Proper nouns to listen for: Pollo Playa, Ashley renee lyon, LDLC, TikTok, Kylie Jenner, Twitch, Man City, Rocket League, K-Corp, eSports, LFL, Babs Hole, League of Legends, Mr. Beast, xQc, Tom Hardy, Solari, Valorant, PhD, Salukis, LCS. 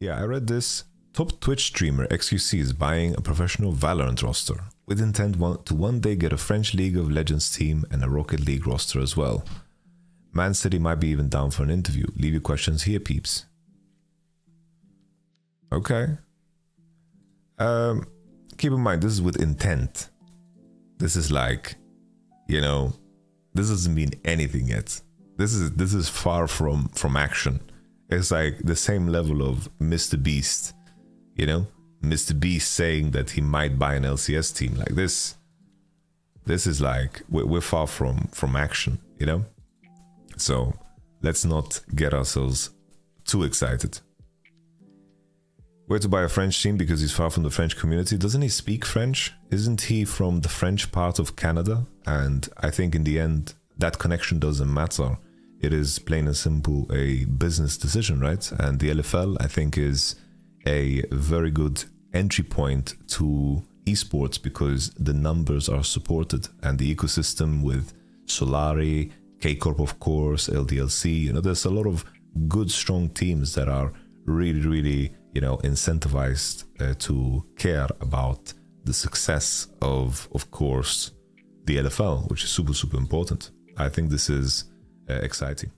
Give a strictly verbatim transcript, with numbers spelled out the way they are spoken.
Yeah, I read this. Top Twitch streamer xQc is buying a professional Valorant roster with intent one to one day get a French League of Legends team and a Rocket League roster as well. Man City might be even down for an interview. Leave your questions here, peeps. Okay. Um, keep in mind, this is with intent. This is like, you know, this doesn't mean anything yet. This is this is far from from action. It's like the same level of Mister Beast, you know, Mister Beast saying that he might buy an L C S team. Like this. This is like we're, we're far from from action, you know. So let's not get ourselves too excited. Where to buy a French team because he's far from the French community. Doesn't he speak French? Isn't he from the French part of Canada? And I think in the end, that connection doesn't matter. It is plain and simple a business decision, right? And the L F L, I think, is a very good entry point to esports because the numbers are supported and the ecosystem with Solari, K-Corp, of course, L D L C, you know, there's a lot of good, strong teams that are really, really, you know, incentivized uh, to care about the success of, of course, the L F L, which is super, super important. I think this is uh, exciting.